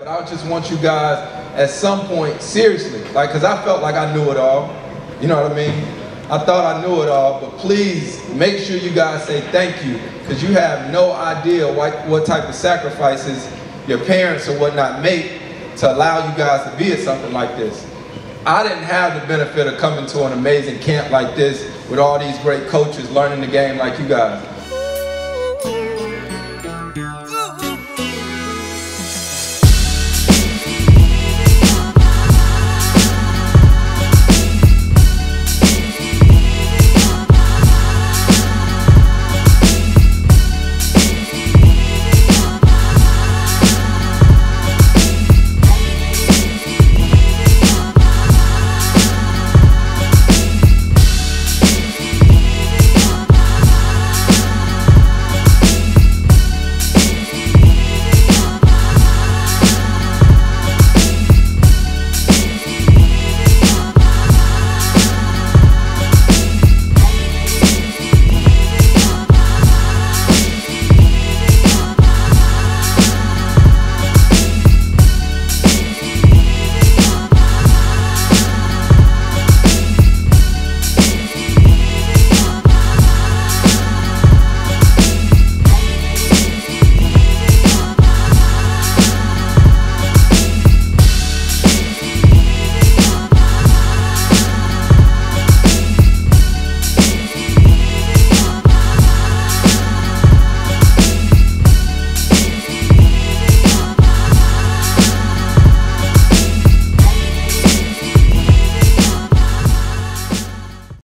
But I just want you guys at some point, seriously, like, cause I felt like I knew it all. You know what I mean? I thought I knew it all, but please make sure you guys say thank you, because you have no idea what type of sacrifices your parents or whatnot make to allow you guys to be at something like this. I didn't have the benefit of coming to an amazing camp like this with all these great coaches learning the game like you guys.